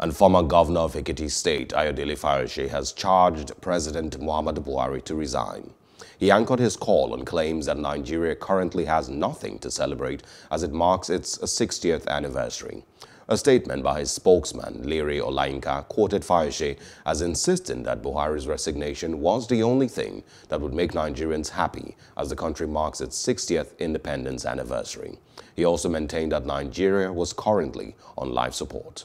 and former governor of Ekiti State, Ayodele Fayose, has charged President Muhammadu Buhari to resign. He anchored his call on claims that Nigeria currently has nothing to celebrate as it marks its 60th anniversary. A statement by his spokesman, Lere Olayinka, quoted Fayose as insisting that Buhari's resignation was the only thing that would make Nigerians happy as the country marks its 60th independence anniversary. He also maintained that Nigeria was currently on life support.